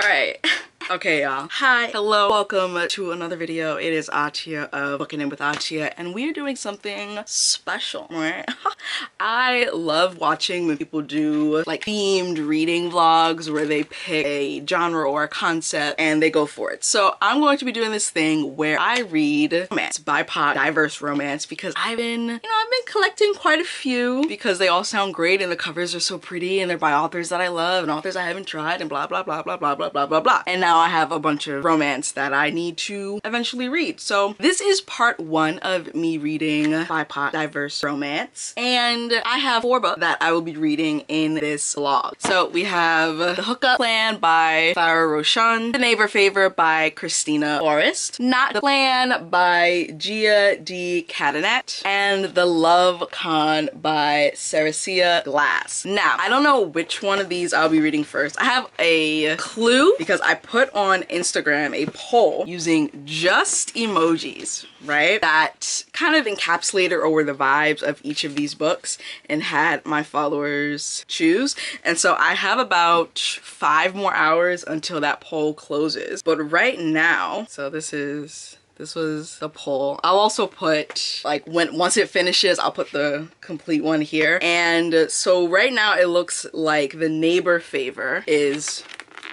All right. Okay, y'all. Hi, hello, welcome to another video. It is Atiya of Bookin' in with Atiya, and we are doing something special, right? I love watching when people do like themed reading vlogs where they pick a genre or a concept and they go for it. So I'm going to be doing this thing where I read romance, BIPOC, diverse romance, because I've been collecting quite a few because they all sound great and the covers are so pretty and they're by authors that I love and authors I haven't tried and blah, blah, blah, blah, blah, blah, blah, blah, blah. And now I have a bunch of romance that I need to eventually read. So this is part one of me reading BIPOC diverse romance, and I have four books that I will be reading in this vlog. So we have The Hookup Plan by Farrah Rochon, The Neighbor Favor by Christina Forest, Not The Plan by Gia De Cadenet, and The Love Con by Sarachi Glass. Now, I don't know which one of these I'll be reading first. I have a clue because I put on Instagram a poll using just emojis, right, that kind of encapsulated or were the vibes of each of these books and had my followers choose. And so I have about 5 more hours until that poll closes, but right now, so this was the poll. I'll also put, like, once it finishes, I'll put the complete one here. And so right now it looks like The Neighbor Favor is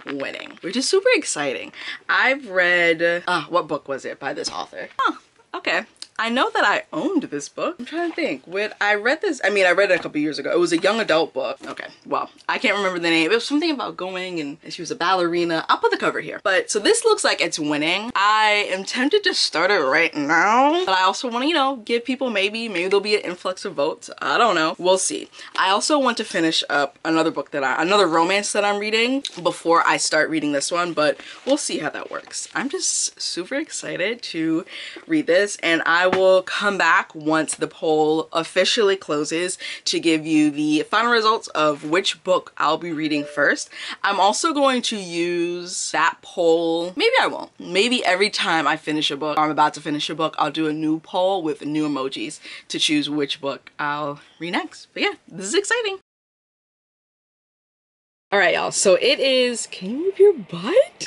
winning, which is super exciting. I've read, what book was it by this author? Huh, okay. I know that I owned this book. I'm trying to think. When I read this, I mean, I read it a couple years ago. It was a young adult book. Okay, well, I can't remember the name. It was something about going and she was a ballerina. I'll put the cover here. But so this looks like it's winning. I am tempted to start it right now, but I also want to, you know, give people maybe there'll be an influx of votes. I don't know. We'll see. I also want to finish up another book that another romance that I'm reading before I start reading this one, but we'll see how that works. I'm just super excited to read this, and I will come back once the poll officially closes to give you the final results of which book I'll be reading first. I'm also going to use that poll. Maybe I won't. Maybe every time I finish a book, or I'm about to finish a book, I'll do a new poll with new emojis to choose which book I'll read next. But yeah, this is exciting. All right, y'all. So it is, can you move your butt?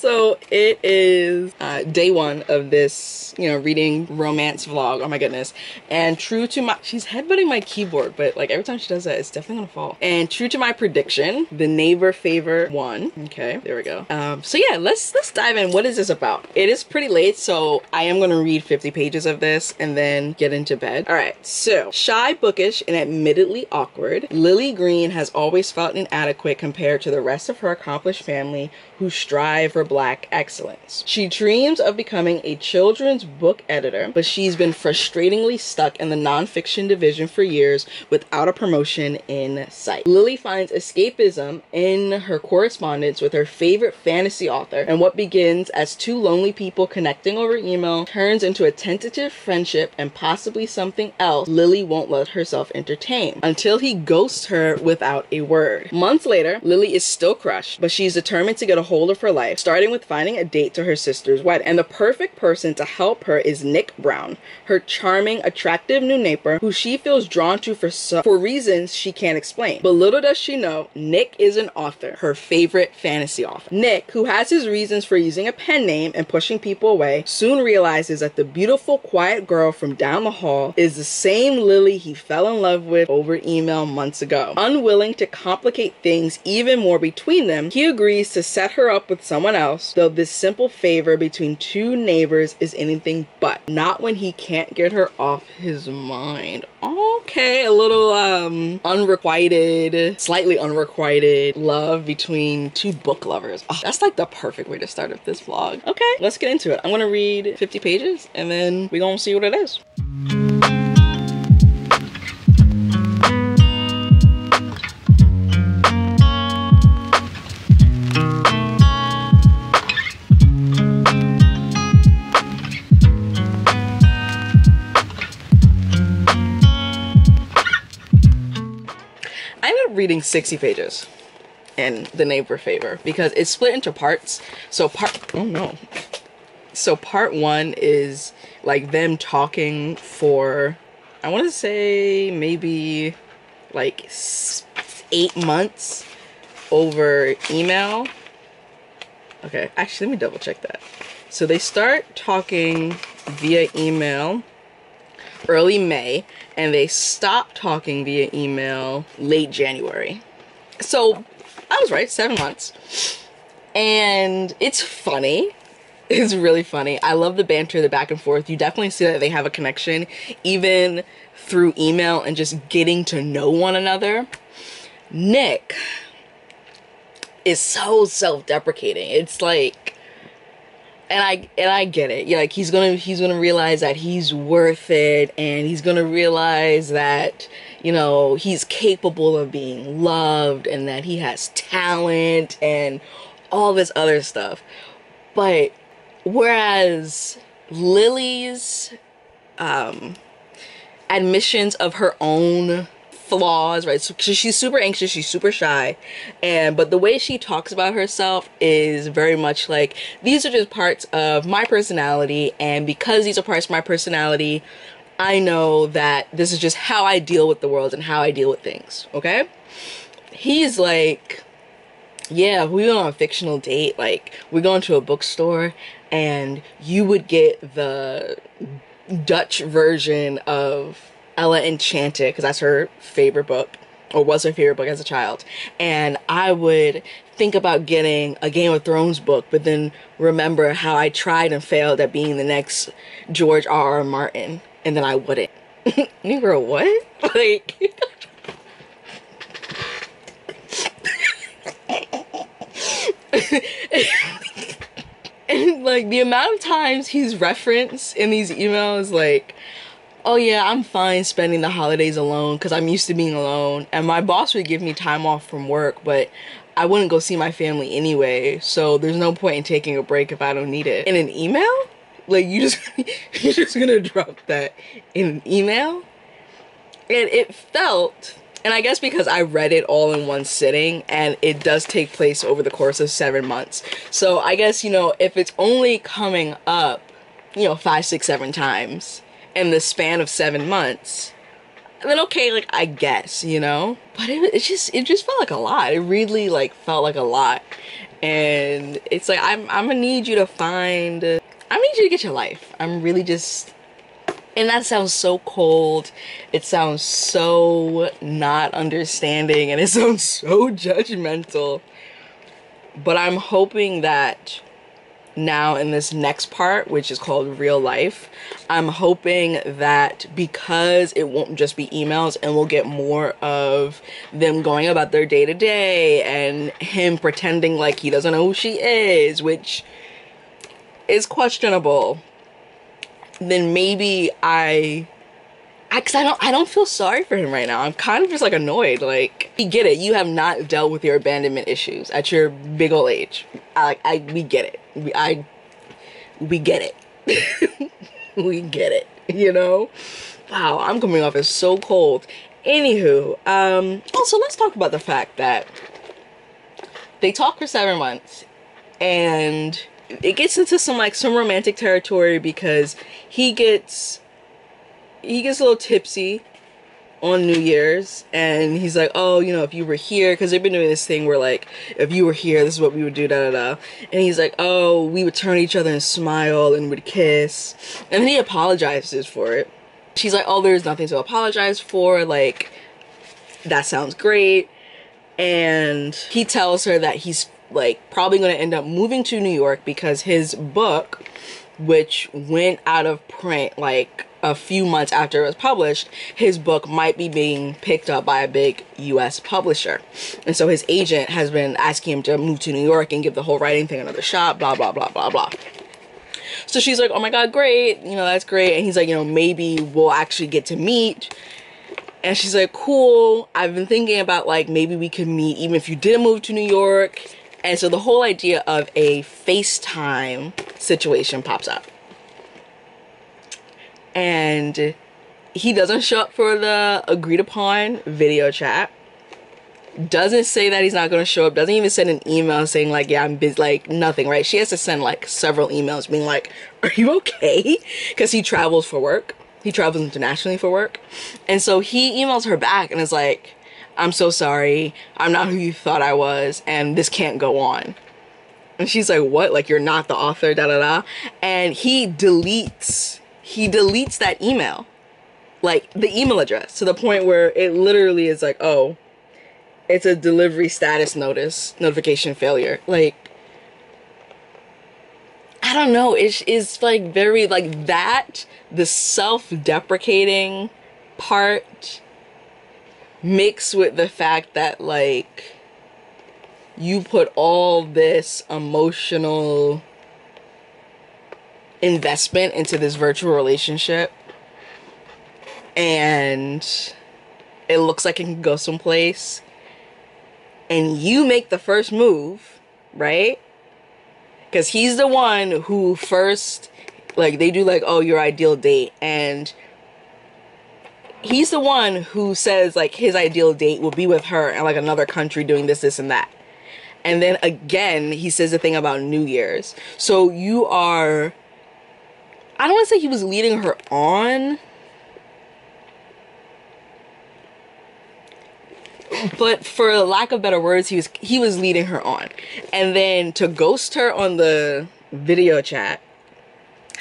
So it is day one of this, you know, reading romance vlog. Oh my goodness. And true to my, she's headbutting my keyboard, but like every time she does that, it's definitely gonna fall. And true to my prediction, The Neighbor Favor won. Okay, there we go. So yeah, let's dive in. What is this about? It is pretty late, so I am gonna read 50 pages of this and then get into bed. All right, so shy, bookish, and admittedly awkward, Lily Green has always felt inadequate compared to the rest of her accomplished family who strive for Black excellence. She dreams of becoming a children's book editor, but she's been frustratingly stuck in the nonfiction division for years without a promotion in sight. Lily finds escapism in her correspondence with her favorite fantasy author, and what begins as two lonely people connecting over email turns into a tentative friendship and possibly something else Lily won't let herself entertain until he ghosts her without a word. Months later, Lily is still crushed, but she's determined to get a hold of her life, starting with finding a date to her sister's wedding. And the perfect person to help her is Nick Brown, her charming, attractive new neighbor who she feels drawn to for reasons she can't explain. But little does she know, Nick is an author, her favorite fantasy author. Nick, who has his reasons for using a pen name and pushing people away, soon realizes that the beautiful, quiet girl from down the hall is the same Lily he fell in love with over email months ago. Unwilling to complicate things even more between them, he agrees to set her up with someone else, though this simple favor between two neighbors is anything but. Not when he can't get her off his mind. Okay, a little slightly unrequited love between two book lovers. Oh, that's like the perfect way to start up this vlog. Okay, let's get into it. I'm gonna read 50 pages and then we're gonna see what it is. Reading 60 pages in The Neighbor Favor because it's split into parts. So part one is like them talking for, I want to say maybe like 8 months over email. Okay, actually, let me double check that. So they start talking via email early May, and they stop talking via email late January. So I was right, 7 months. And it's funny. It's really funny. I love the banter, the back and forth. You definitely see that they have a connection, even through email and just getting to know one another. Nick is so self-deprecating. It's like, and I get it. You're like, he's gonna realize that he's worth it, and he's gonna realize that, you know, he's capable of being loved, and that he has talent and all this other stuff. But whereas Lily's admissions of her own flaws, right? So she's super anxious, she's super shy, but the way she talks about herself is very much like, these are just parts of my personality, and because these are parts of my personality, I know that this is just how I deal with the world and how I deal with things, okay? He's like, yeah, we went on a fictional date, like, we're going to a bookstore, and you would get the Dutch version of Ella Enchanted, because that's her favorite book, or was her favorite book as a child, and I would think about getting a Game of Thrones book, but then remember how I tried and failed at being the next George R.R. Martin, and then I wouldn't. You girl, what? Like... and like the amount of times he's referenced in these emails, like, oh yeah, I'm fine spending the holidays alone because I'm used to being alone, and my boss would give me time off from work, but I wouldn't go see my family anyway, so there's no point in taking a break if I don't need it. In an email? Like, you're just gonna drop that in an email? And it felt, and I guess because I read it all in one sitting, and it does take place over the course of 7 months. So I guess, you know, if it's only coming up, you know, 5, 6, 7 times in the span of 7 months, then okay, like, I guess, you know? But it just felt like a lot. It really, like, felt like a lot. And it's like, I'm gonna need you to find, I'm gonna need you to get your life. I'm really just... And that sounds so cold, it sounds so not understanding, and it sounds so judgmental. But I'm hoping that now in this next part, which is called Real Life, I'm hoping that because it won't just be emails, and we'll get more of them going about their day-to-day, and him pretending like he doesn't know who she is, which is questionable. Then maybe I don't feel sorry for him right now. I'm kind of just like annoyed. Like, we get it. You have not dealt with your abandonment issues at your big old age. We get it. We get it. We get it. You know? Wow, I'm coming off as so cold. Anywho, also let's talk about the fact that they talk for 7 months, and it gets into some, like, some romantic territory, because he gets a little tipsy on New Year's, and he's like, oh, you know, if you were here, because they've been doing this thing where, like, if you were here, this is what we would do, da-da-da, and he's like, oh, we would turn to each other and smile and would kiss, and then he apologizes for it. She's like, oh, there's nothing to apologize for, like, that sounds great, and he tells her that he's, like, probably gonna end up moving to New York because his book, which went out of print like a few months after it was published, his book might be being picked up by a big US publisher, and so his agent has been asking him to move to New York and give the whole writing thing another shot, blah blah blah blah blah. So she's like, oh my god, great, you know, that's great. And he's like, you know, maybe we'll actually get to meet. And she's like, cool, I've been thinking about, like, maybe we could meet even if you didn't move to New York. And so the whole idea of a FaceTime situation pops up. And he doesn't show up for the agreed upon video chat. Doesn't say that he's not going to show up. Doesn't even send an email saying, like, yeah, I'm busy. Like, nothing, right? She has to send, like, several emails being like, are you okay? Because he travels for work. He travels internationally for work. And so he emails her back and is like, I'm so sorry. I'm not who you thought I was, and this can't go on. And she's like, what? Like, you're not the author, da da da. And he deletes that email, like the email address, to the point where it literally is like, oh, it's a delivery status notice, notification failure. Like, I don't know. It's like very like that, the self-deprecating part mixed with the fact that like you put all this emotional investment into this virtual relationship and it looks like it can go someplace and you make the first move, right? Because he's the one who first, like, they do like, oh, your ideal date, and he's the one who says like his ideal date will be with her in like another country doing this, this, and that. And then again, he says the thing about New Year's. So you are, I don't want to say he was leading her on, but for lack of better words, he was leading her on. And then to ghost her on the video chat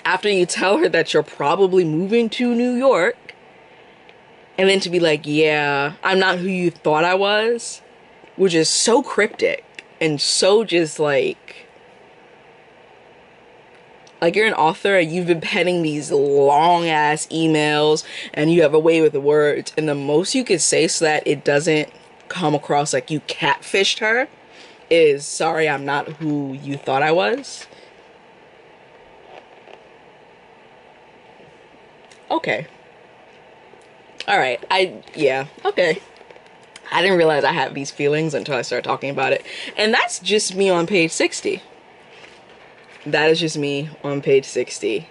after you tell her that you're probably moving to New York, and then to be like, yeah, I'm not who you thought I was, which is so cryptic and so just like you're an author and you've been penning these long ass emails and you have a way with the words, and the most you could say so that it doesn't come across like you catfished her is, sorry, I'm not who you thought I was. Okay. All right. Okay. I didn't realize I had these feelings until I started talking about it. And that's just me on page 60. That is just me on page 60.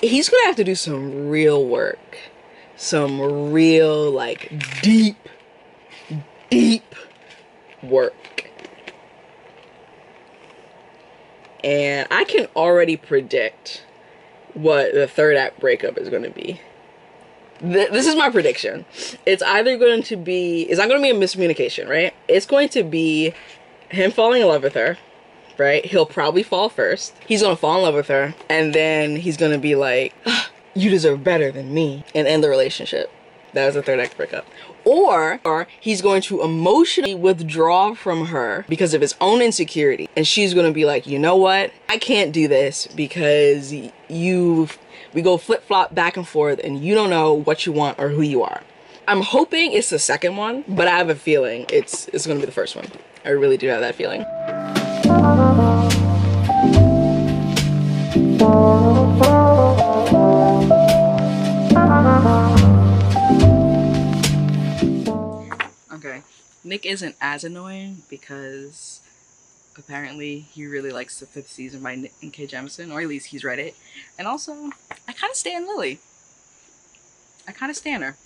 He's going to have to do some real work. Some real, like, deep work. And I can already predict what the third act breakup is going to be. This is my prediction. It's either going to be, it's not going to be a miscommunication, right? It's going to be him falling in love with her, right? He'll probably fall first. He's going to fall in love with her, and then he's going to be like, you deserve better than me, and end the relationship. That is the third act breakup. Or he's going to emotionally withdraw from her because of his own insecurity, and she's going to be like, you know what? I can't do this because we go flip-flop back and forth and you don't know what you want or who you are. I'm hoping it's the second one, but I have a feeling it's going to be the first one. I really do have that feeling. Okay, Nick isn't as annoying because apparently he really likes The Fifth Season by N.K. Jemisin, or at least he's read it. And also, I kind of stan Lily. I kind of stan her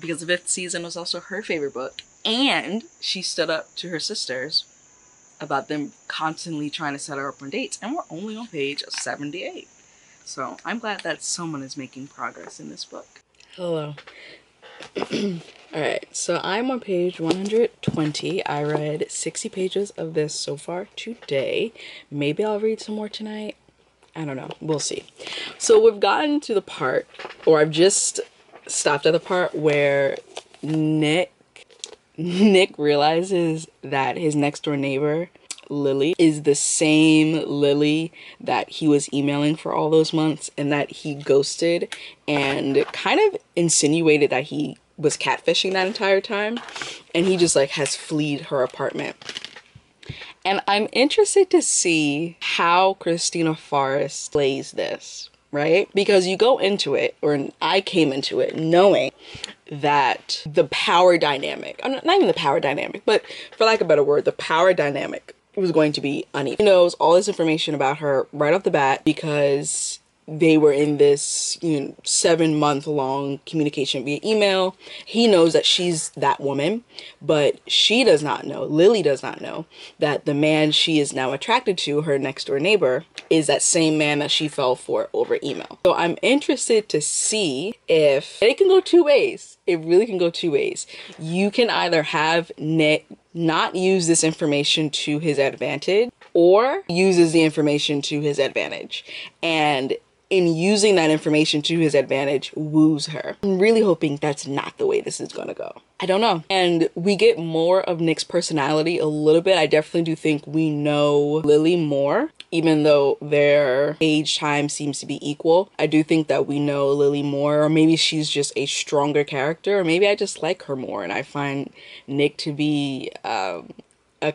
because The Fifth Season was also her favorite book, and she stood up to her sisters about them constantly trying to set her up on dates, and we're only on page 78. So I'm glad that someone is making progress in this book. Hello. Alright, so I'm on page 120. I read 60 pages of this so far today. Maybe I'll read some more tonight. I don't know. We'll see. So we've gotten to the part, or I've just stopped at the part where Nick realizes that his next door neighbor, Lily, is the same Lily that he was emailing for all those months, and that he ghosted and kind of insinuated that he was catfishing that entire time, and he just like has fled her apartment. And I'm interested to see how Christina Forest plays this, right? Because you go into it, or I came into it knowing that the power dynamic, not even the power dynamic, but for lack of a better word, the power dynamic was going to be uneven. He knows all this information about her right off the bat because they were in this 7-month-long communication via email. He knows that she's that woman, but she does not know, Lily does not know, that the man she is now attracted to, her next door neighbor, is that same man that she fell for over email. So I'm interested to see if it can go two ways. It really can go two ways. You can either have Nick not use this information to his advantage, or uses the information to his advantage, and in using that information to his advantage, woos her. I'm really hoping that's not the way this is gonna go. I don't know. And we get more of Nick's personality a little bit. I definitely do think we know Lily more, even though their age time seems to be equal. I do think that we know Lily more, or maybe she's just a stronger character, or maybe I just like her more and I find Nick to be a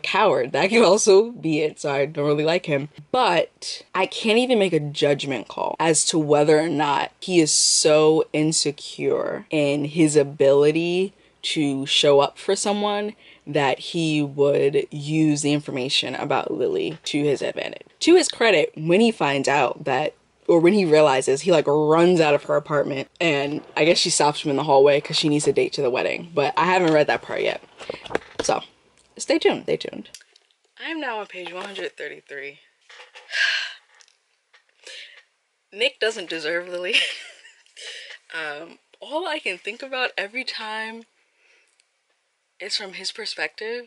coward. That could also be it, so I don't really like him. But I can't even make a judgment call as to whether or not he is so insecure in his ability to show up for someone that he would use the information about Lily to his advantage. To his credit, when he finds out that, or when he realizes, he like runs out of her apartment, and I guess she stops him in the hallway because she needs a date to the wedding, but I haven't read that part yet. So stay tuned, stay tuned. I'm now on page 133. Nick doesn't deserve Lily. All I can think about every time is from his perspective.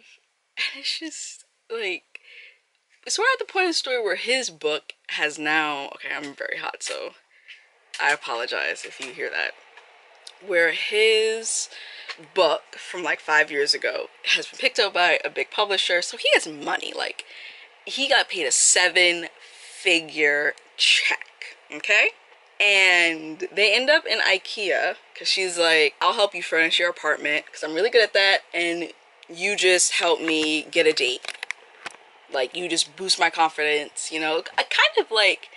And it's just like, so we're at the point of the story where his book has now, okay, I'm very hot, so I apologize if you hear that. Where his book from like 5 years ago has been picked up by a big publisher, so he has money. Like, he got paid a 7-figure check, okay? And they end up in IKEA because she's like, I'll help you furnish your apartment because I'm really good at that, and you just help me get a date. Like, you just boost my confidence, you know, I kind of like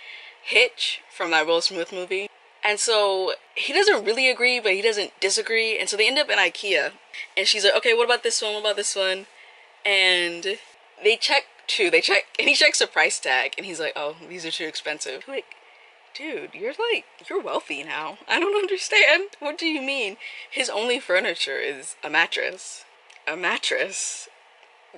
Hitch from that Will Smith movie. And so he doesn't really agree, but he doesn't disagree. And so they end up in IKEA, and she's like, okay, what about this one? What about this one? And they check two, they check, and he checks the price tag, and he's like, oh, these are too expensive. Like, dude, you're like, you're wealthy now. I don't understand. What do you mean? His only furniture is a mattress. A mattress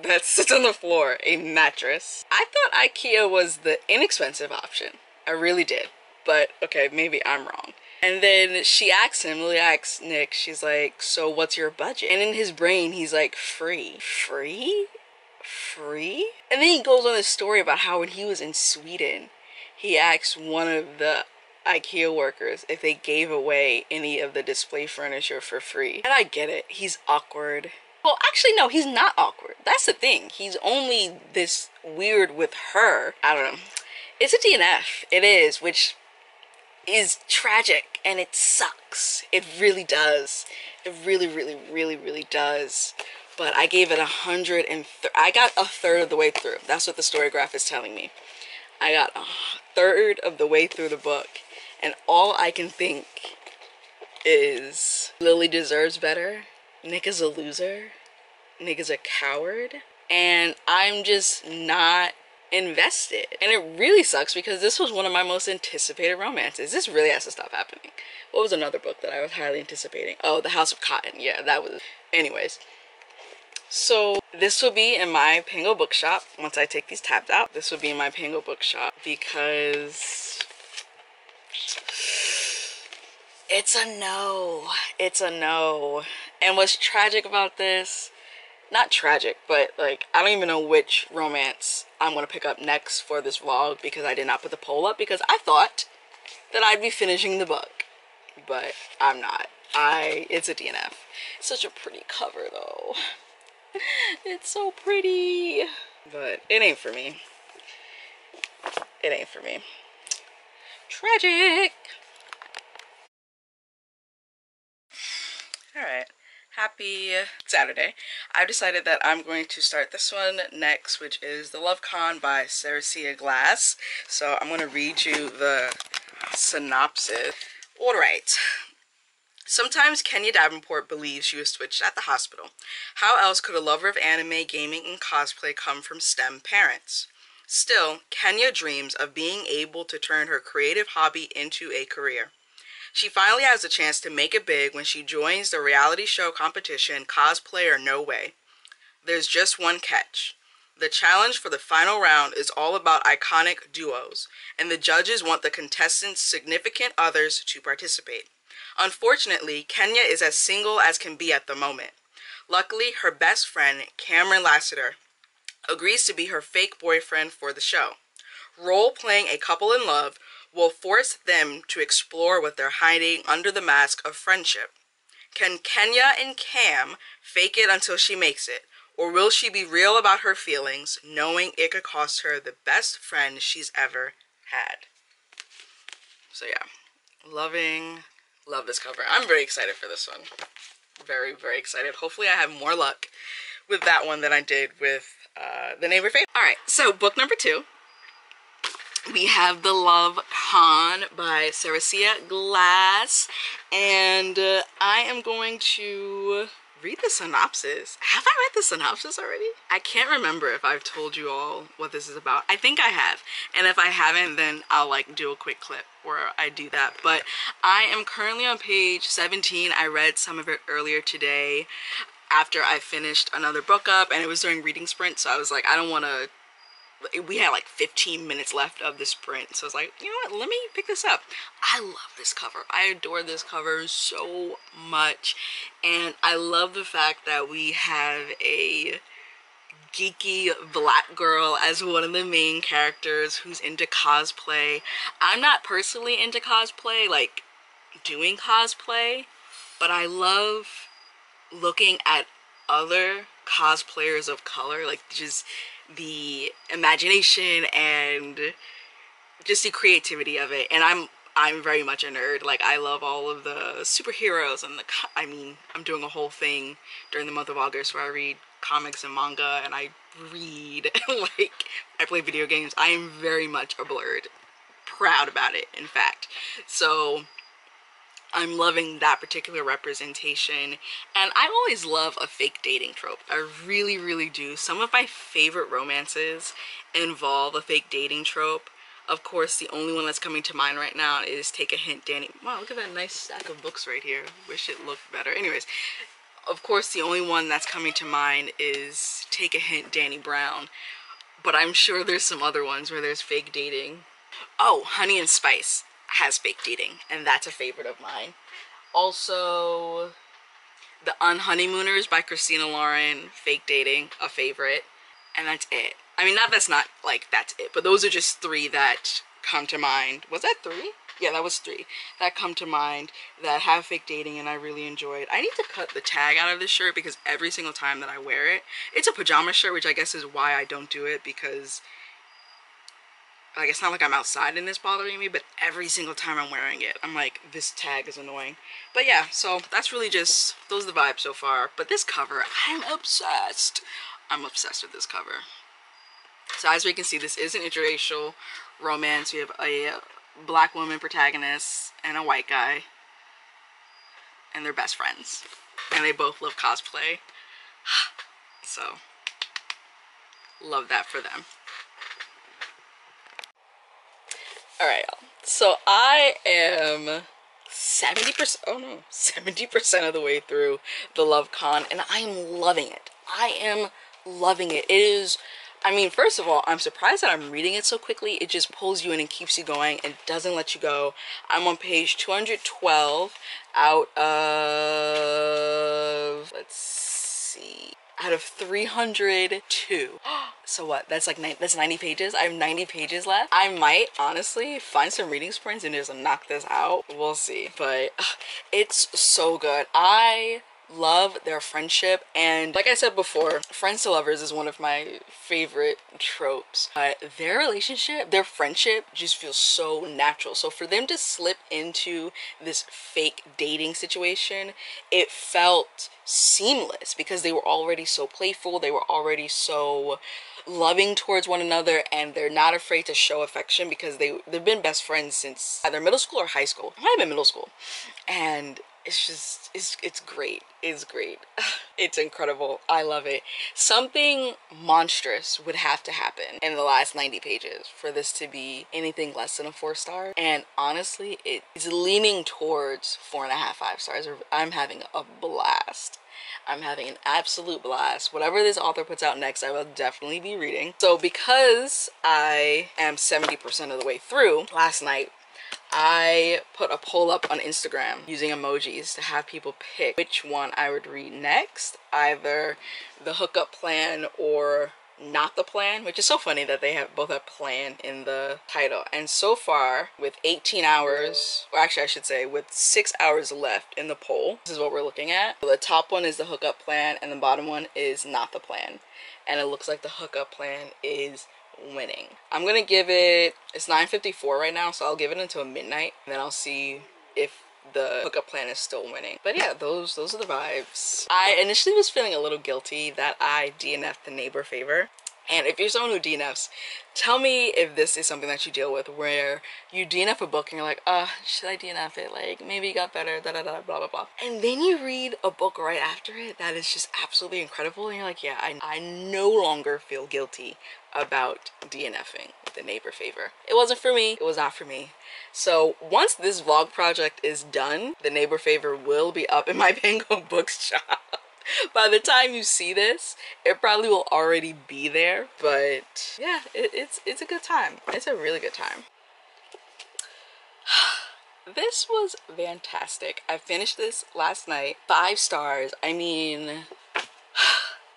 that sits on the floor, a mattress. I thought IKEA was the inexpensive option. I really did. But okay, maybe I'm wrong. And then she asks him, Lily asks Nick, she's like, so what's your budget? And in his brain, he's like, free. Free? Free? And then he goes on this story about how when he was in Sweden, he asked one of the IKEA workers if they gave away any of the display furniture for free. And I get it, he's awkward. Well, actually, no, he's not awkward. That's the thing. He's only this weird with her. I don't know. It's a DNF. It is, which is tragic, and it sucks. It really does. It really, really, really, really does. But I gave it 103. I got a third of the way through. That's what the StoryGraph is telling me. I got a third of the way through the book, and all I can think is Lily deserves better. Nick is a loser. Nick is a coward. And I'm just not invested. And it really sucks because this was one of my most anticipated romances. This really has to stop happening. What was another book that I was highly anticipating? Oh, The House of Cotton. Yeah, that was, anyways. So this will be in my Pango bookshop. Once I take these tabs out, this will be in my Pango bookshop because it's a no. It's a no. And what's tragic about this, not tragic, but like, I don't even know which romance I'm gonna pick up next for this vlog because I did not put the poll up because I thought that I'd be finishing the book, but I'm not. It's a DNF. It's such a pretty cover though. It's so pretty, but it ain't for me. It ain't for me. Tragic. All right. Happy Saturday. I've decided that I'm going to start this one next, which is The Love Con by Sarachi Glass. So I'm going to read you the synopsis. All right. Sometimes Kenya Davenport believes she was switched at the hospital. How else could a lover of anime, gaming, and cosplay come from STEM parents? Still, Kenya dreams of being able to turn her creative hobby into a career. She finally has a chance to make it big when she joins the reality show competition Cosplay or No Way. There's just one catch. The challenge for the final round is all about iconic duos, and the judges want the contestants' significant others to participate. Unfortunately, Kenya is as single as can be at the moment. Luckily, her best friend, Cameron Lassiter, agrees to be her fake boyfriend for the show. Role-playing a couple in love will force them to explore what they're hiding under the mask of friendship. Can Kenya and Cam fake it until she makes it, or will she be real about her feelings, knowing it could cost her the best friend she's ever had? So yeah, love this cover. I'm very excited for this one. Very, very excited. Hopefully I have more luck with that one than I did with The Neighbor Favor. All right, so book number 2. We have The Love Con by Sarachi Glass, and I am going to read the synopsis. Have I read the synopsis already? I can't remember if I've told you all what this is about. I think I have, and if I haven't, then I'll like do a quick clip where I do that. But I am currently on page 17. I read some of it earlier today after I finished another book up, and it was during reading sprint, so I was like, I don't want to. We had like 15 minutes left of the sprint, so I was like, you know what, let me pick this up. I love this cover. I adore this cover so much, and I love the fact that we have a geeky black girl as one of the main characters who's into cosplay. I'm not personally into cosplay, like doing cosplay, but I love looking at other cosplayers of color, like just the imagination and just the creativity of it. And I'm very much a nerd. Like, I love all of the superheroes and I'm doing a whole thing during the month of August where I read comics and manga, and I read like I play video games. I am very much a blurred, proud about it, in fact. So I'm loving that particular representation, and I always love a fake dating trope. I really, really do. Some of my favorite romances involve a fake dating trope. Of course, the only one that's coming to mind right now is Take a Hint, Danny. Wow, look at that nice stack of books right here. Wish it looked better. Anyways, of course, the only one that's coming to mind is Take a Hint, Danny Brown. But I'm sure there's some other ones where there's fake dating. Oh, Honey and Spice has fake dating, and that's a favorite of mine. Also, The Unhoneymooners by Christina Lauren, fake dating, a favorite, and that's it. I mean, that's it, but those are just 3 that come to mind. Was that 3? Yeah, that was 3 that come to mind that have fake dating, and I really enjoyed. I need to cut the tag out of this shirt because every single time that I wear it, it's a pajama shirt, which I guess is why I don't do it, because like, it's not like I'm outside and it's bothering me, but every single time I'm wearing it, I'm like, this tag is annoying. But yeah, so that's really just, those are the vibes so far. But this cover, I'm obsessed. I'm obsessed with this cover. So as we can see, this is an interracial romance. We have a black woman protagonist and a white guy, and they're best friends, and they both love cosplay. So, love that for them. All right, y'all. So I am 70% of the way through The Love Con, and I'm loving it. I am loving it. It is, I mean, first of all, I'm surprised that I'm reading it so quickly. It just pulls you in and keeps you going and doesn't let you go. I'm on page 212 out of, let's see, out of 302. So what, that's like that's 90 pages. I have 90 pages left. I might honestly find some reading sprints and just knock this out. We'll see. But it's so good. I love their friendship, and like I said before, friends to lovers is one of my favorite tropes. Their relationship, their friendship just feels so natural. So for them to slip into this fake dating situation, it felt seamless because they were already so playful, they were already so loving towards one another, and they're not afraid to show affection because they've been best friends since either middle school or high school. It might have been middle school, and It's just, it's great. It's great. It's incredible. I love it. Something monstrous would have to happen in the last 90 pages for this to be anything less than a 4-star. And honestly, it's leaning towards 4.5, 5 stars. I'm having a blast. I'm having an absolute blast. Whatever this author puts out next, I will definitely be reading. So because I am 70% of the way through, last night, I put a poll up on Instagram using emojis to have people pick which one I would read next, either The Hookup Plan or Not The Plan, which is so funny that they have both a plan in the title. And so far, with 18 hours, or actually I should say with 6 hours left in the poll, this is what we're looking at. So the top one is The Hookup Plan and the bottom one is Not The Plan. And it looks like The Hookup Plan is winning. I'm gonna give it, it's 9:54 right now, so I'll give it until midnight and then I'll see if the Hookup Plan is still winning. But yeah, those are the vibes. I initially was feeling a little guilty that I DNF'd The Neighbor Favor, and if you're someone who DNFs, tell me if this is something that you deal with, where you DNF a book and you're like, should I DNF it? Like, maybe it got better, da da da, blah blah blah. And then you read a book right after it that is just absolutely incredible and you're like, yeah, I no longer feel guilty about DNFing The Neighbor Favor. It wasn't for me. It was not for me. So once this vlog project is done, The Neighbor Favor will be up in my PangoBooks shop. By the time you see this, it probably will already be there, but yeah, it's a good time. It's a really good time. This was fantastic. I finished this last night. 5 stars. I mean,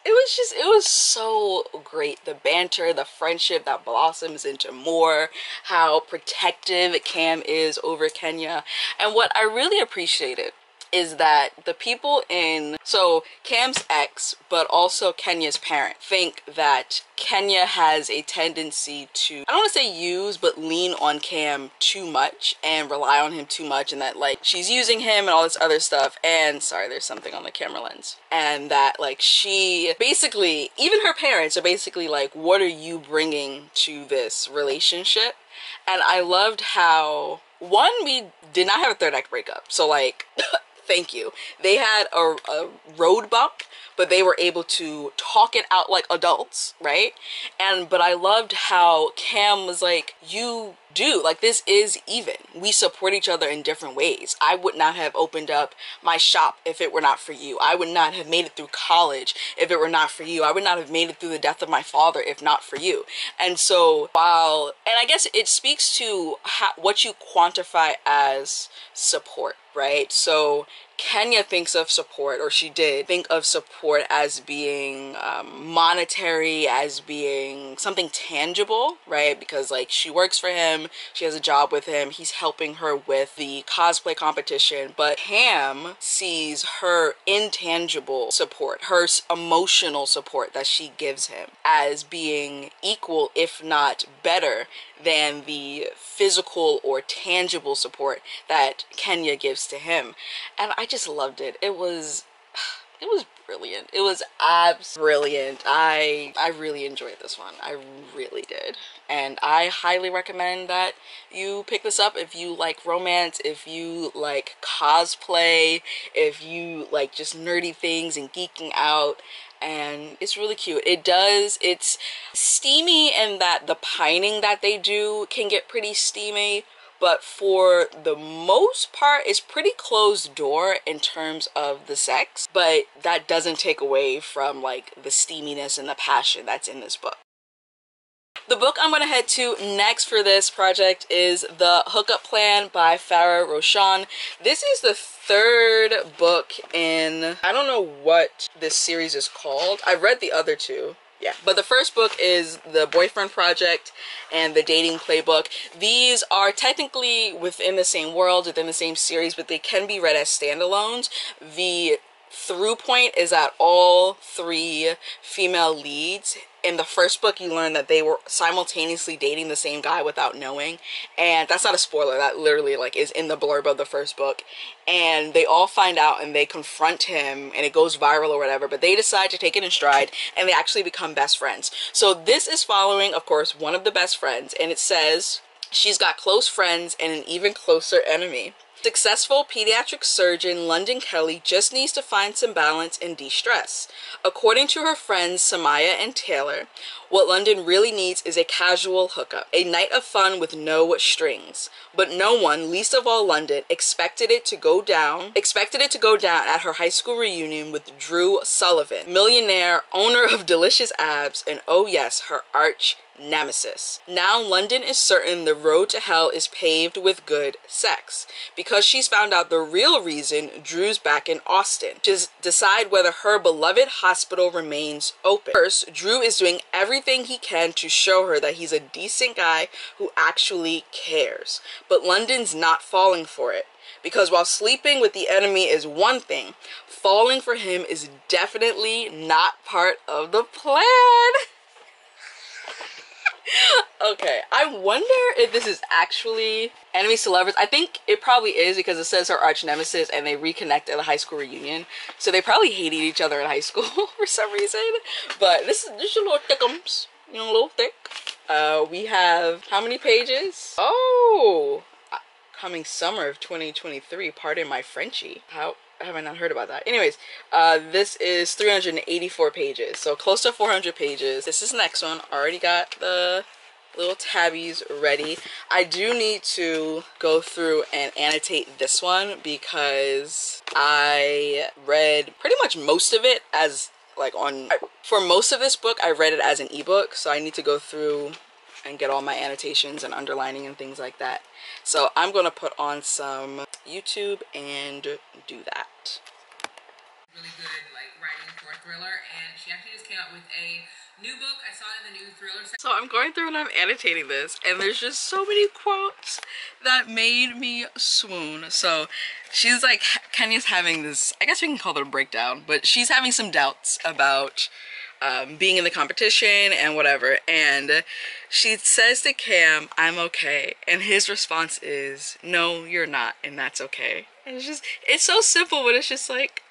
it was so great. The banter, the friendship that blossoms into more, how protective Cam is over Kenya. And what I really appreciated is that the people in, so Cam's ex, but also Kenya's parent, think that Kenya has a tendency to, I don't want to say use, but lean on Cam too much and rely on him too much, and that like she's using him and all this other stuff. And sorry, there's something on the camera lens. And that like she basically, even her parents are basically like, what are you bringing to this relationship? And I loved how, one, we did not have a third act breakup. So like, thank you. They had a road bump, but they were able to talk it out like adults, right? And but I loved how Cam was like, you do, like, this is even. We support each other in different ways. I would not have opened up my shop if it were not for you. I would not have made it through college if it were not for you. I would not have made it through the death of my father if not for you. And so while, and I guess it speaks to how, what you quantify as support, right? So Kenya thinks of support, or she did think of support, as being monetary, as being something tangible, right? Because like she works for him, she has a job with him, he's helping her with the cosplay competition. But Cam sees her intangible support, her emotional support that she gives him, as being equal, if not better, than the physical or tangible support that Kenya gives to him. And I just loved it. It was brilliant. It was absolutely brilliant. I really enjoyed this one. I really did. And I highly recommend that you pick this up if you like romance, if you like cosplay, if you like just nerdy things and geeking out. And it's really cute. It's steamy in that the pining that they do can get pretty steamy, but for the most part it's pretty closed door in terms of the sex, but that doesn't take away from like the steaminess and the passion that's in this book. The book I'm going to head to next for this project is The Hookup Plan by Farrah Rochon. This is the third book in, I don't know what this series is called. I've read the other two. Yeah. But the first book is The Boyfriend Project and The Dating Playbook. These are technically within the same world, within the same series, but they can be read as standalones. The through point is that all three female leads in the first book, you learn that they were simultaneously dating the same guy without knowing, and that's not a spoiler, that literally like is in the blurb of the first book. And they all find out and they confront him and it goes viral or whatever, but they decide to take it in stride and they actually become best friends. So this is following, of course, one of the best friends, and it says she's got close friends and an even closer enemy. Successful pediatric surgeon London Kelly just needs to find some balance and de-stress. According to her friends Samaya and Taylor, what London really needs is a casual hookup, a night of fun with no strings. But no one, least of all London, expected it to go down at her high school reunion with Drew Sullivan, millionaire, owner of delicious abs, and oh yes, her arch nemesis. Now London is certain the road to hell is paved with good sex, because she's found out the real reason Drew's back in Austin, to decide whether her beloved hospital remains open. First, Drew is doing everything he can to show her that he's a decent guy who actually cares, but London's not falling for it, because while sleeping with the enemy is one thing, falling for him is definitely not part of the plan. Okay, I wonder if this is actually enemies to lovers. I think it probably is, because it says her arch nemesis and they reconnect at a high school reunion. So they probably hated each other in high school for some reason. But this is a little thickums, you know, a little thick. We have how many pages? Oh, coming summer of 2023. Pardon my Frenchie. How have I not heard about that? Anyways, this is 384 pages, so close to 400 pages. This is the next one. Already got the little tabbies ready. I do need to go through and annotate this one, because I read pretty much most of it as like for most of this book I read it as an ebook, so I need to go through and get all my annotations and underlining and things like that. So I'm gonna put on some YouTube and do that. Really good, like, writing for a thriller, and she actually just came out with a new book. I saw it in the new thriller section. So I'm going through and I'm annotating this, and there's just so many quotes that made me swoon. So she's like, Kenya's having this, I guess we can call it a breakdown, but she's having some doubts about being in the competition and whatever, and she says to Cam, "I'm okay," and his response is, "No, you're not, and that's okay." And it's just, it's so simple, but it's just like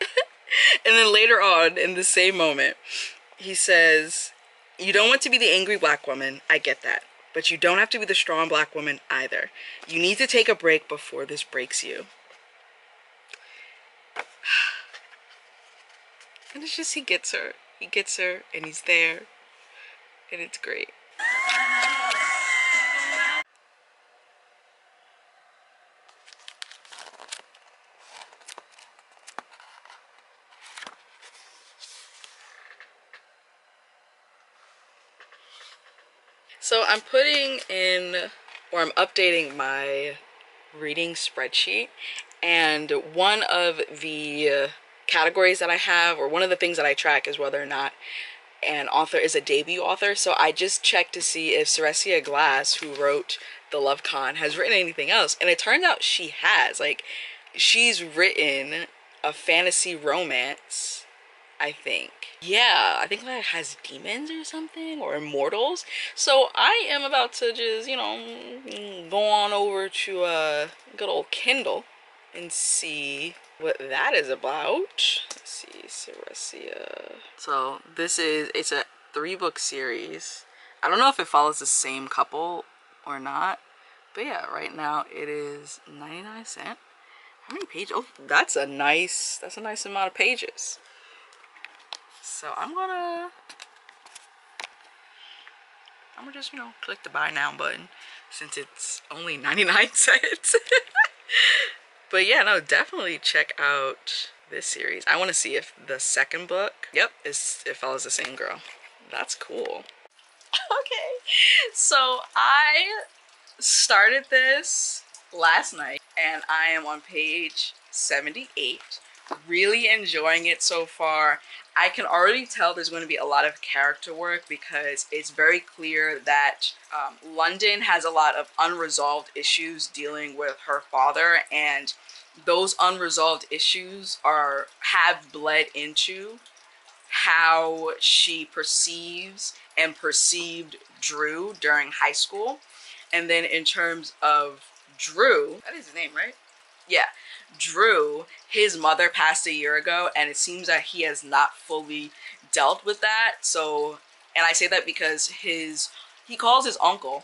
and then later on in the same moment he says, "You don't want to be the angry black woman, I get that, but you don't have to be the strong black woman either. You need to take a break before this breaks you." And it's just, he gets her, and he's there, and it's great. So I'm putting in, or I'm updating my reading spreadsheet, and one of the categories that I have, or one of the things that I track, is whether or not an author is a debut author. So I just checked to see if Sarachi Glass, who wrote The Love Con, has written anything else, and it turns out she has. Like, she's written a fantasy romance, I think. Yeah, I think that has demons or something, or immortals. So I am about to just, you know, go on over to good old Kindle and see what that is about. Let's see, Saracia. So this is, it's a 3-book series. I don't know if it follows the same couple or not, but yeah, right now it is 99¢. How many pages? Oh, that's a nice amount of pages. So I'm gonna just, you know, click the buy now button, since it's only 99¢. But yeah, no, definitely check out this series. I want to see if the second book, yep, it follows the same girl. That's cool. Okay, so I started this last night, and I am on page 78. Really enjoying it so far. I can already tell there's going to be a lot of character work, because it's very clear that London has a lot of unresolved issues dealing with her father, and those unresolved issues have bled into how she perceives and perceived Drew during high school. And then in terms of Drew, that is his name, right? Yeah, Drew, his mother passed a year ago, and it seems that he has not fully dealt with that. So, and I say that because he calls his uncle,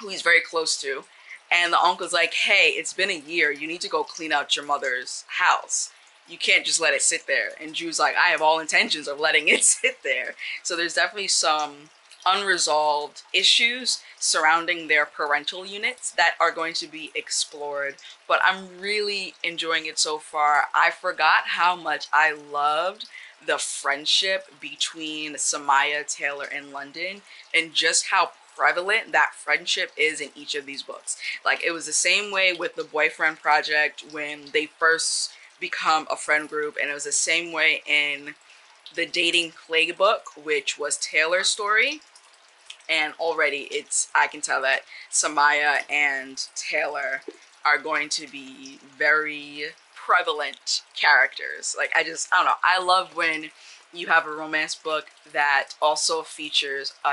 who he's very close to, And the uncle's like, hey, it's been a year. You need to go clean out your mother's house. You can't just let it sit there. And Drew's like, I have all intentions of letting it sit there. So there's definitely some unresolved issues surrounding their parental units that are going to be explored. But I'm really enjoying it so far. I forgot how much I loved the friendship between Samaya, Taylor, and London, and just how prevalent that friendship is in each of these books. Like, it was the same way with The Boyfriend Project when they first become a friend group, and it was the same way in The Dating Playbook, which was Taylor's story. And already I can tell that Samaya and Taylor are going to be very prevalent characters. Like, I don't know, I love when you have a romance book that also features a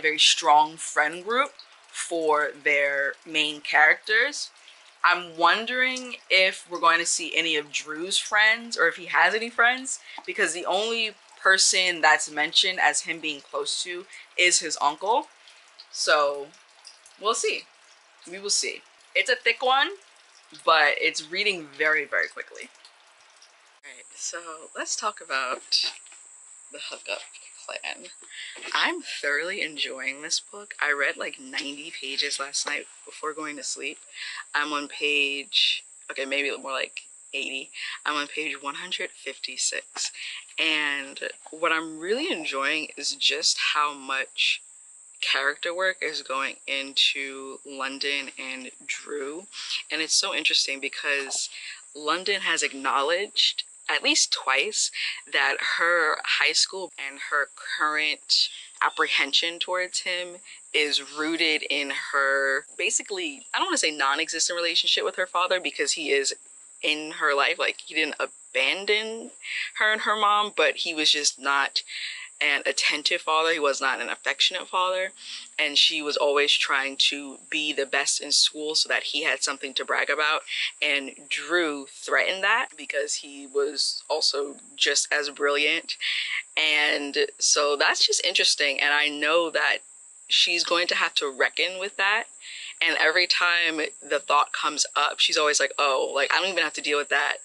very strong friend group for their main characters. I'm wondering if we're going to see any of Drew's friends, or if he has any friends, because the only person that's mentioned as him being close to is his uncle. So we'll see. We will see. It's a thick one, but it's reading very, very quickly. All right, so let's talk about The Hookup Plan. I'm thoroughly enjoying this book. I read like 90 pages last night before going to sleep. I'm on page, okay, maybe more like 80. I'm on page 156. And what I'm really enjoying is just how much character work is going into London and Drew. And it's so interesting because London has acknowledged at least twice that her high school and her current apprehension towards him is rooted in her, basically, I don't want to say non-existent relationship with her father, because he is in her life. Like, he didn't abandon her and her mom, but he was just not an attentive father. He was not an affectionate father, and she was always trying to be the best in school so that he had something to brag about. And Drew threatened that because he was also just as brilliant. And so that's just interesting, and I know that she's going to have to reckon with that. And every time the thought comes up, she's always like, oh, like, I don't even have to deal with that.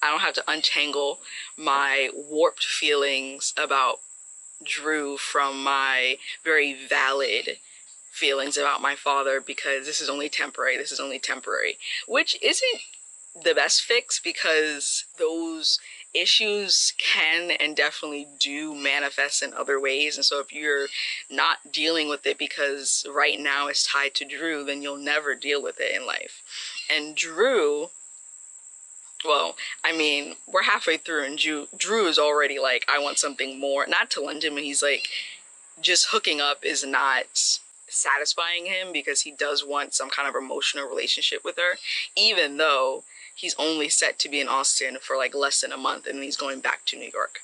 I don't have to untangle my warped feelings about Drew from my very valid feelings about my father, because this is only temporary, which isn't the best fix, because those issues can and definitely do manifest in other ways. And so if you're not dealing with it because right now it's tied to Drew, then you'll never deal with it in life. And Drew, well, I mean, we're halfway through, and Drew is already like, I want something more. Not to London, but he's like, just hooking up is not satisfying him, because he does want some kind of emotional relationship with her, even though he's only set to be in Austin for like less than a month, and he's going back to New York.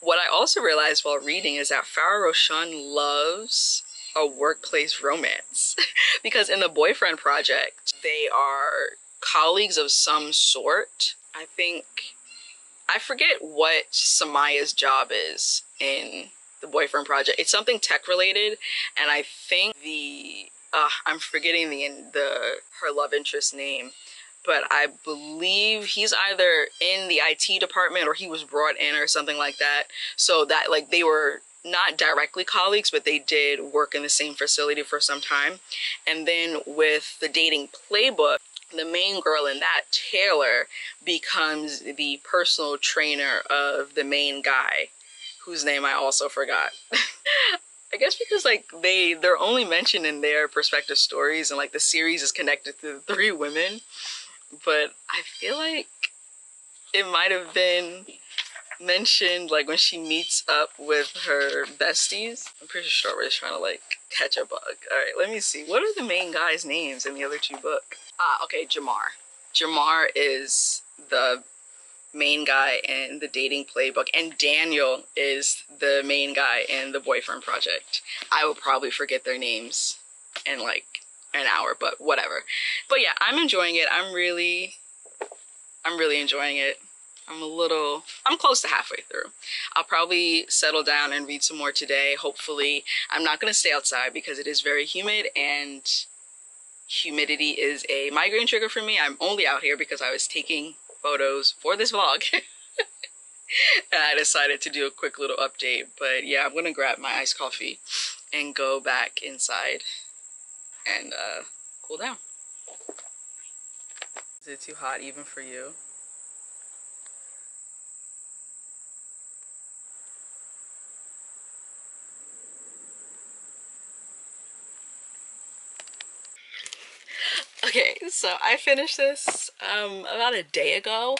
What I also realized while reading is that Farrah Rochon loves a workplace romance, because in The Boyfriend Project, they are colleagues of some sort. I think, I forget what Samaya's job is in The Boyfriend Project. It's something tech related, and I think I'm forgetting her love interest name, but I believe he's either in the IT department or he was brought in or something like that. So that, like, they were not directly colleagues, but they did work in the same facility for some time. And then with The Dating Playbook, the main girl in that, Taylor, becomes the personal trainer of the main guy, whose name I also forgot. I guess because, like, they're only mentioned in their perspective stories, and like the series is connected to the three women. But I feel like it might have been mentioned, like, when she meets up with her besties. I'm pretty sure Strawberry's trying to like catch a bug. All right, let me see. What are the main guys' names in the other two books? Okay, Jamar. Jamar is the main guy in The Dating Playbook, and Daniel is the main guy in The Boyfriend Project. I will probably forget their names in like an hour, but whatever. But yeah, I'm enjoying it. I'm really enjoying it. I'm close to halfway through. I'll probably settle down and read some more today. Hopefully. I'm not going to stay outside because it is very humid, and humidity is a migraine trigger for me. I'm only out here because I was taking photos for this vlog. And I decided to do a quick little update. But yeah, I'm gonna grab my iced coffee and go back inside and cool down. Is it too hot even for you? Okay, so I finished this about a day ago.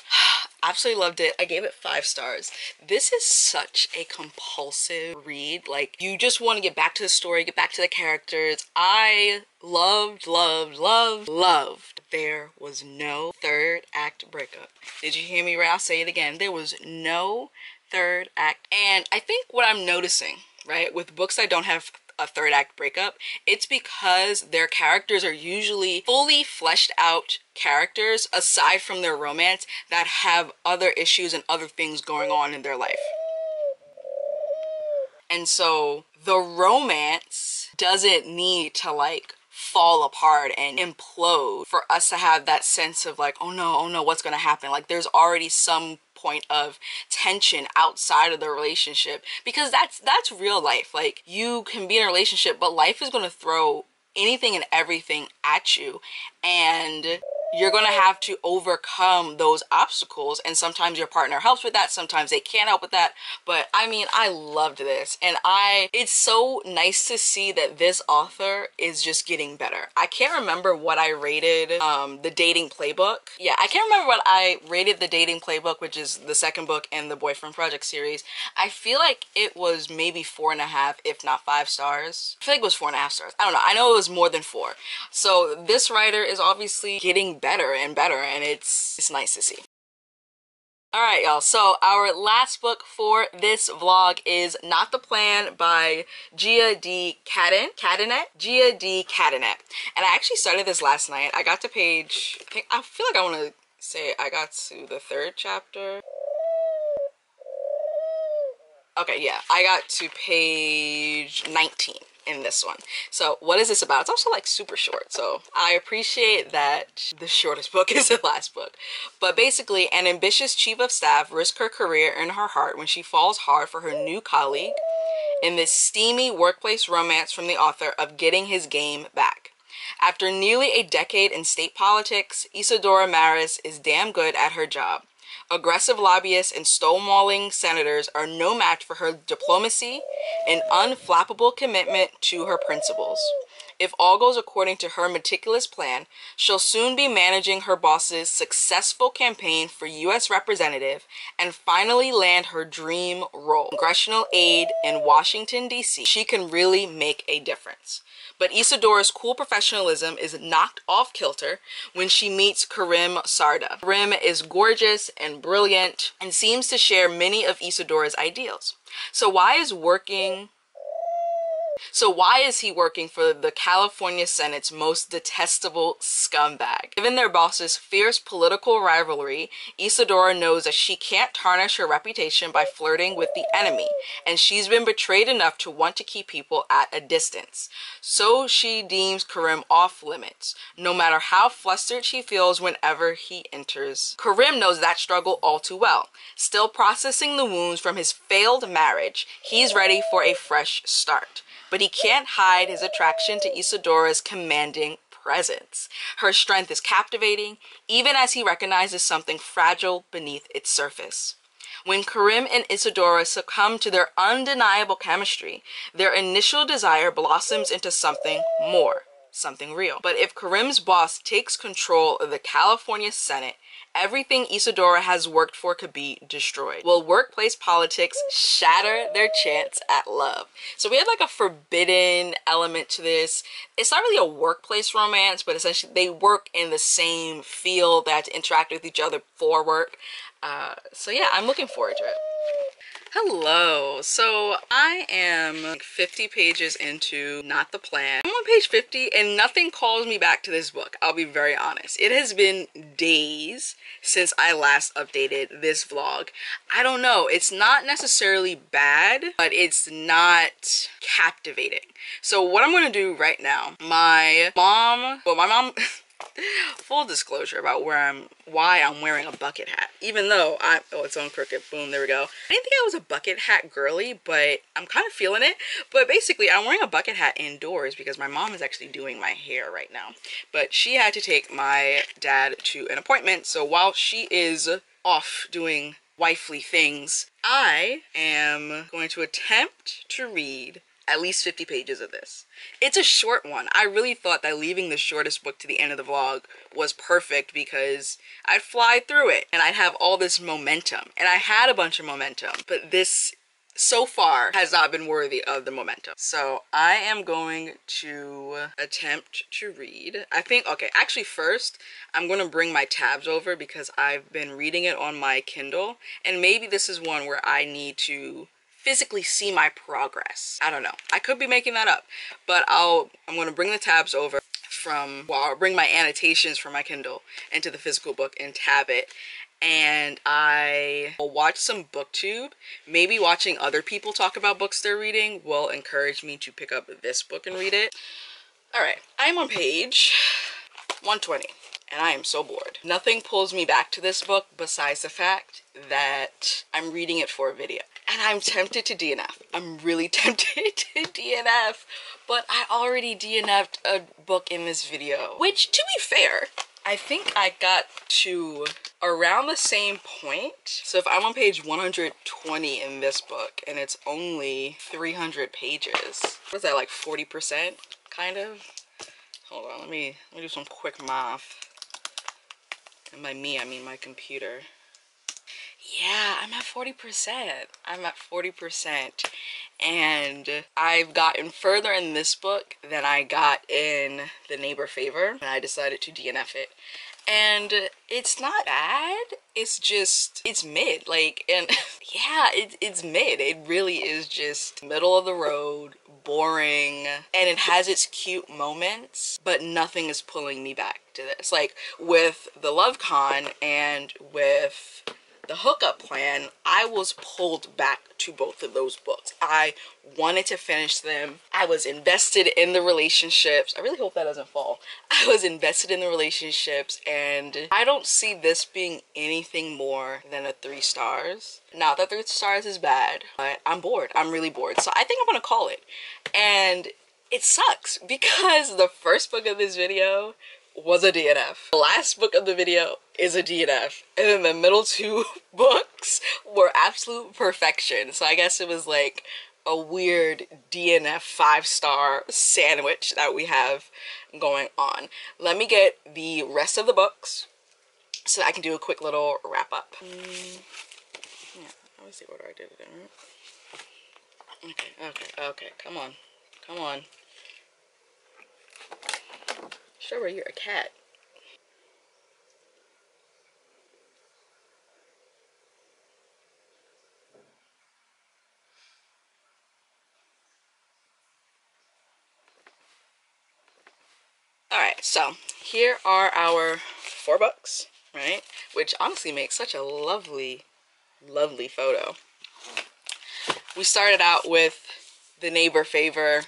Absolutely loved it. I gave it 5 stars. This is such a compulsive read. Like, you just want to get back to the story, get back to the characters. I loved, loved, loved, loved. There was no third act breakup. Did you hear me right? I'll say it again. There was no third act. And I think what I'm noticing, right, with books that don't have a third act breakup, it's because their characters are usually fully fleshed out characters aside from their romance that have other issues and other things going on in their life. And so the romance doesn't need to like fall apart and implode for us to have that sense of like, oh no, what's gonna happen? Like, there's already some point of tension outside of the relationship, because that's real life. Like, you can be in a relationship, but life is going to throw anything and everything at you, and you're going to have to overcome those obstacles. And sometimes your partner helps with that, sometimes they can't help with that. But I mean, I loved this, and it's so nice to see that this author is just getting better. I can't remember what I rated The Dating Playbook. Yeah, I can't remember what I rated The Dating Playbook, which is the second book in the Boyfriend Project series. I feel like it was maybe 4.5, if not 5 stars. I feel like it was 4.5 stars. I don't know. I know it was more than 4. So this writer is obviously getting better and better, and it's nice to see. All right, y'all, so our last book for this vlog is Not The Plan by Gia De Cadenet. Gia De Cadenet. And I actually started this last night. I got to page, I feel like I want to say I got to the 3rd chapter. Okay, yeah, I got to page 19 in this one. So what is this about? It's also like super short, so I appreciate that the shortest book is the last book. But basically, an ambitious chief of staff risks her career and her heart when she falls hard for her new colleague in this steamy workplace romance from the author of Getting His Game Back. After nearly a decade in state politics, Isadora Maris is damn good at her job. Aggressive lobbyists and stonewalling senators are no match for her diplomacy and unflappable commitment to her principles. If all goes according to her meticulous plan, she'll soon be managing her boss's successful campaign for U.S. representative and finally land her dream role, congressional aide in Washington, D.C. She can really make a difference. But Isadora's cool professionalism is knocked off kilter when she meets Karim Sarda. Karim is gorgeous and brilliant and seems to share many of Isadora's ideals. So why is he working for the California Senate's most detestable scumbag? Given their boss's fierce political rivalry, Isadora knows that she can't tarnish her reputation by flirting with the enemy, and she's been betrayed enough to want to keep people at a distance. So she deems Karim off limits, no matter how flustered she feels whenever he enters. Karim knows that struggle all too well. Still processing the wounds from his failed marriage, he's ready for a fresh start. But he can't hide his attraction to Isadora's commanding presence. Her strength is captivating, even as he recognizes something fragile beneath its surface. When Karim and Isadora succumb to their undeniable chemistry, their initial desire blossoms into something more, something real. But if Karim's boss takes control of the California Senate, everything Isadora has worked for could be destroyed. Will workplace politics shatter their chance at love? So we have like a forbidden element to this. It's not really a workplace romance, but essentially they work in the same field. They have to interact with each other for work. So yeah, I'm looking forward to it. Hello, so I am like 50 pages into Not The Plan. I'm on page 50 and nothing calls me back to this book. I'll be very honest. It has been days since I last updated this vlog. I don't know, it's not necessarily bad, but it's not captivating. So what I'm gonna do right now, my mom, full disclosure about why I'm wearing a bucket hat, even though oh, it's on crooked, boom, there we go. I didn't think I was a bucket hat girly, but I'm kind of feeling it. But basically I'm wearing a bucket hat indoors because my mom is actually doing my hair right now, but she had to take my dad to an appointment. So while she is off doing wifely things, I am going to attempt to read at least 50 pages of this. It's a short one. I really thought that leaving the shortest book to the end of the vlog was perfect because I'd fly through it and I'd have all this momentum, and I had a bunch of momentum, but this so far has not been worthy of the momentum. So I am going to attempt to read. I think, okay, actually first I'm going to bring my tabs over because I've been reading it on my Kindle, and maybe this is one where I need to physically see my progress. I don't know, I could be making that up, but I'm gonna bring the tabs over from, well, I'll bring my annotations from my Kindle into the physical book and tab it, and I will watch some BookTube. Maybe watching other people talk about books they're reading will encourage me to pick up this book and read it. All right, I'm on page 120 and I am so bored. Nothing pulls me back to this book besides the fact that I'm reading it for a video. And I'm tempted to DNF. I'm really tempted to DNF, but I already DNF'd a book in this video, which, to be fair, I think I got to around the same point. So if I'm on page 120 in this book and it's only 300 pages, what is that, like 40%, kind of? Hold on, let me do some quick math. And by me, I mean my computer. Yeah, I'm at 40%. I'm at 40%. And I've gotten further in this book than I got in The Neighbor Favor, and I decided to DNF it. And it's not bad, it's just, it's mid, like, and yeah, it's mid. It really is just middle of the road, boring, and it has its cute moments, but nothing is pulling me back to this. Like, with The Love Con and with The Hookup Plan, I was pulled back to both of those books. I wanted to finish them. I was invested in the relationships. I really hope that doesn't fall. I was invested in the relationships, and I don't see this being anything more than a 3 stars. Not that 3 stars is bad, but I'm bored. I'm really bored. So I think I'm gonna call it. And it sucks because the first book of this video was a DNF. The last book of the video is a DNF. And then the middle 2 books were absolute perfection. So I guess it was like a weird DNF 5-star sandwich that we have going on. Let me get the rest of the books so that I can do a quick little wrap up. Yeah, let me see what I did it in, right? Okay, come on. Sure, you're a cat. All right, so here are our 4 books, right? Which honestly makes such a lovely, lovely photo. We started out with The Neighbor Favor.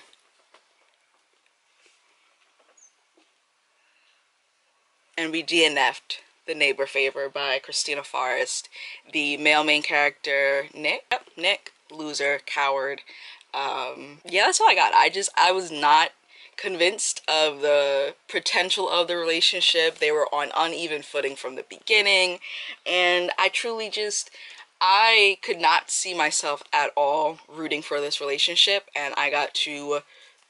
And we DNF'd The Neighbor Favor by Christina Forest. The male main character, Nick. Yep, Nick. Loser. Coward. Yeah, that's all I got. I was not convinced of the potential of the relationship. They were on uneven footing from the beginning. And I truly just, I could not see myself at all rooting for this relationship. And I got to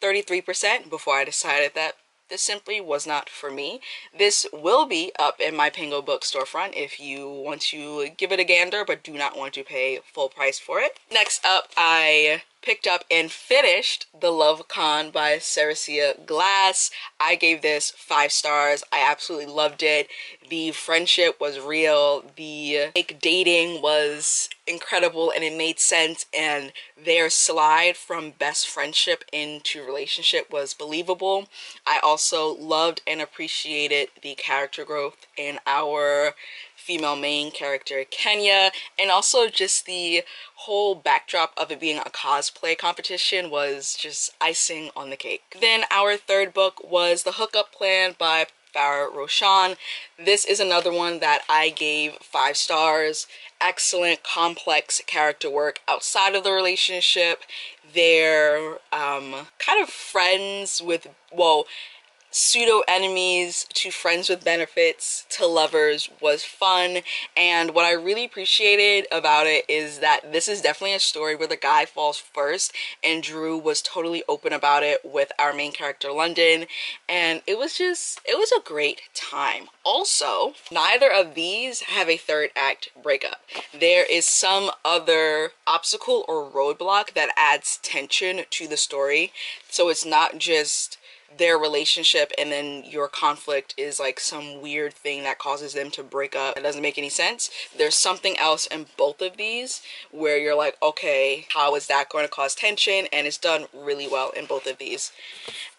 33% before I decided that this simply was not for me. This will be up in my PangoBooks storefront if you want to give it a gander, but do not want to pay full price for it. Next up, I picked up and finished The Love Con by Sarachi Glass. I gave this 5 stars. I absolutely loved it. The friendship was real. The dating was incredible, and it made sense, and their slide from best friendship into relationship was believable. I also loved and appreciated the character growth in our female main character Kenya, and also just the whole backdrop of it being a cosplay competition was just icing on the cake. Then our third book was The Hookup Plan by Farrah Rochon. This is another one that I gave 5 stars. Excellent, complex character work outside of the relationship. They're kind of friends with, well, pseudo enemies to friends with benefits to lovers was fun. And what I really appreciated about it is that this is definitely a story where the guy falls first, and Drew was totally open about it with our main character London, and it was a great time. Also, neither of these have a third act breakup. There is some other obstacle or roadblock that adds tension to the story, so it's not just their relationship and then your conflict is like some weird thing that causes them to break up. It doesn't make any sense. There's something else in both of these where you're like, okay, how is that going to cause tension? And it's done really well in both of these.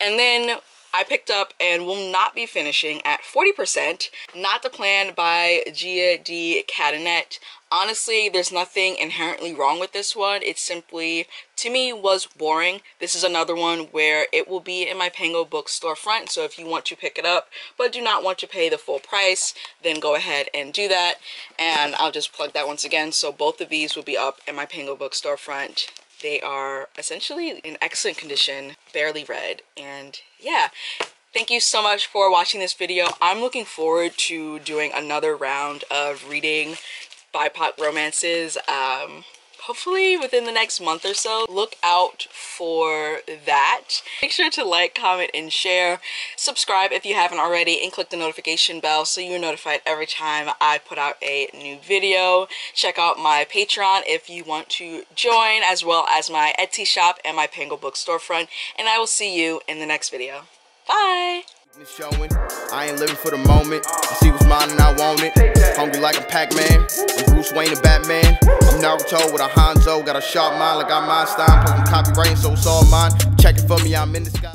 And then I picked up and will not be finishing at 40%, Not The Plan by Gia De Cadenet. Honestly, there's nothing inherently wrong with this one. It simply, to me, was boring. This is another one where it will be in my PangoBooks storefront, so if you want to pick it up but do not want to pay the full price, then go ahead and do that. And I'll just plug that once again. So both of these will be up in my PangoBooks storefront. They are essentially in excellent condition, barely read, and yeah. Thank you so much for watching this video. I'm looking forward to doing another round of reading BIPOC romances, hopefully within the next month or so. Look out for that. Make sure to like, comment, and share. Subscribe if you haven't already, and click the notification bell so you're notified every time I put out a new video. Check out my Patreon if you want to join, as well as my Etsy shop and my PangoBooks storefront, and I will see you in the next video. Bye! Showing. I ain't living for the moment. I see what's mine and I want it. Hungry like a Pac-Man. I'm Bruce Wayne and Batman. I'm Naruto with a Hanzo. Got a sharp mind like I'm Einstein. Posting copyright, so it's all mine. Check it for me, I'm in the sky.